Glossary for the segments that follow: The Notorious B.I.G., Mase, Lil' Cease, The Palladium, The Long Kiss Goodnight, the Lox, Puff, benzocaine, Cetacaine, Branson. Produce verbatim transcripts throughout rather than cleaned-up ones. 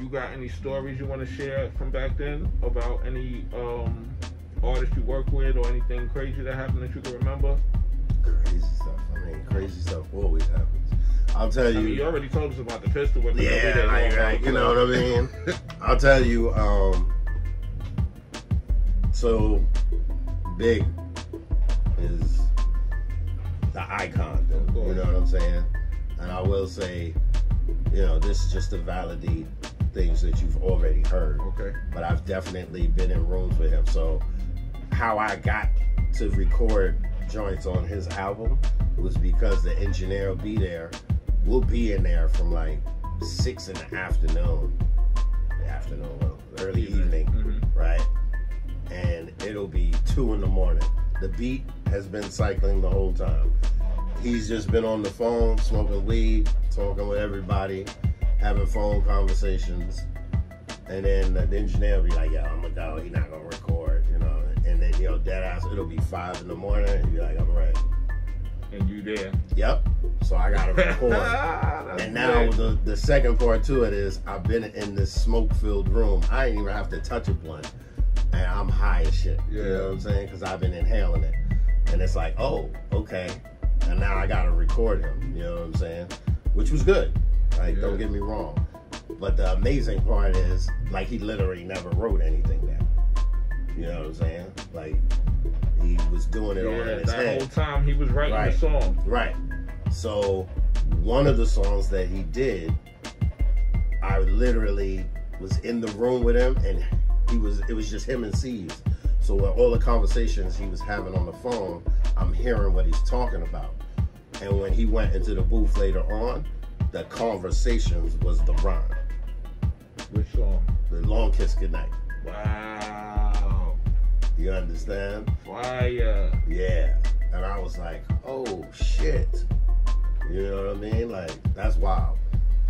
you got any stories you want to share from back then about any um, artists you work with or anything crazy that happened that you can remember? Crazy stuff. I mean, crazy stuff always happens. I'll tell you. I mean, you already told us about the pistol. With the yeah, like, like, you know what I mean? I'll tell you. Um, so, Big is the icon, dude, you know what I'm saying? And I will say, you know, this is just to validate things that you've already heard. Okay. But I've definitely been in rooms with him. So how I got to record joints on his album was because the engineer will be there. We'll be in there from like six in the afternoon, the afternoon, well, early mm-hmm. evening, mm-hmm. right? And it'll be two in the morning. The beat has been cycling the whole time. He's just been on the phone, smoking weed, talking with everybody, having phone conversations. And then the engineer will be like, yo, I'm gonna go, he's not gonna record, you know? And then, yo, dead ass, it'll be five in the morning, and he'll be like, I'm ready. And you there. Yep. So I gotta record. And now the, the second part to it is, I've been in this smoke-filled room. I ain't even have to touch a blunt. And I'm high as shit, yeah. You know what I'm saying? Because I've been inhaling it. And it's like, oh, okay. And now I got to record him, you know what I'm saying? Which was good. Like, yeah. Don't get me wrong. But the amazing part is, like, he literally never wrote anything down. You know what I'm saying? Like, he was doing it yeah, all in his that head. That whole time he was writing right. the song. Right. So, one of the songs that he did, I literally was in the room with him and... He was, it was just him and Cease. So with all the conversations he was having on the phone, I'm hearing what he's talking about. And when he went into the booth later on, the conversations was the rhyme. Which song? The Long Kiss Goodnight. Wow. You understand? Fire. Yeah. And I was like, oh shit. You know what I mean? Like, that's wild.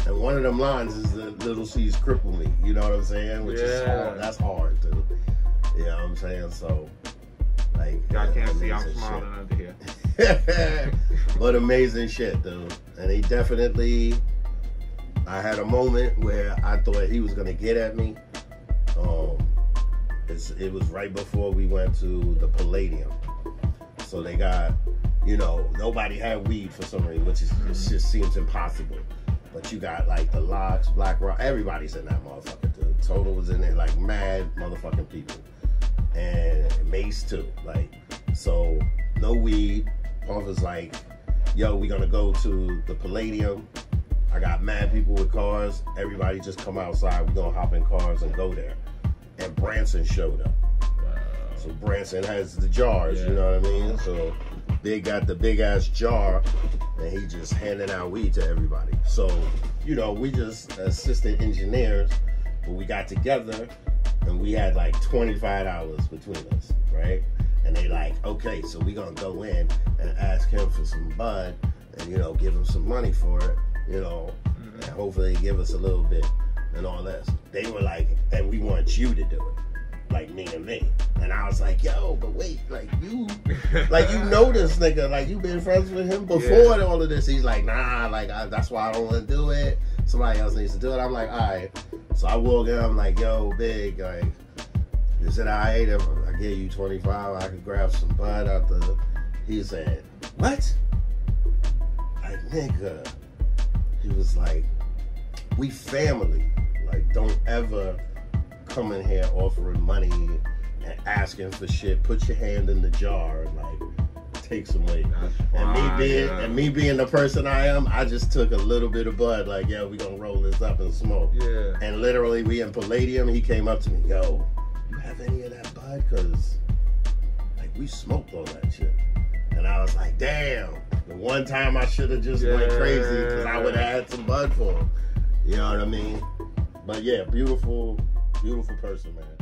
And one of them lines is the Lil' Cease cripple me, you know what I'm saying? Which yeah. is hard. That's hard, dude. You know what I'm saying? So, like... Y'all can't see I'm smiling under here. But amazing shit, dude. And he definitely... I had a moment where I thought he was going to get at me. Um, it's, it was right before we went to the Palladium. So they got, you know, nobody had weed for some reason, which is, mm-hmm. it just seems impossible. But you got, like, the Lox, Black Rock, everybody's in that motherfucker, dude. Total was in there, like, mad motherfucking people. And Mase, too. Like, so, no weed. Puff is like, yo, we gonna go to the Palladium. I got mad people with cars. Everybody just come outside. We gonna hop in cars and go there. And Branson showed up. Wow. So Branson has the jars, yeah. you know what I mean? So... Big got the big-ass jar, and he just handing out weed to everybody. So, you know, we just assistant engineers, but we got together, and we had, like, twenty-five dollars between us, right? And they like, okay, so we gonna go in and ask him for some bud and, you know, give him some money for it, you know, mm-hmm. and hopefully give us a little bit and all this. They were like, and we want you to do it. Like me and me. And I was like, yo, but wait, like you, like you know this nigga, like you been friends with him before yeah. all of this. He's like, nah, like I, that's why I don't want to do it. Somebody else needs to do it. I'm like, all right. So I woke up, I'm like, yo, Big, like, is it all right if I give you twenty-five, I could grab some bud out the, he said, what? Like, nigga. He was like, we family. Like, don't ever come in here offering money and asking for shit. Put your hand in the jar and like take some weed. And me being yeah. and me being the person I am, I just took a little bit of bud. Like, yeah, we gonna roll this up and smoke. Yeah. And literally, we in Palladium. He came up to me, yo, you have any of that bud? Cause like we smoked all that shit. And I was like, damn. The one time I should have just yeah. went crazy because I would have had some bud for him. You know what I mean? But yeah, beautiful. Beautiful person, man.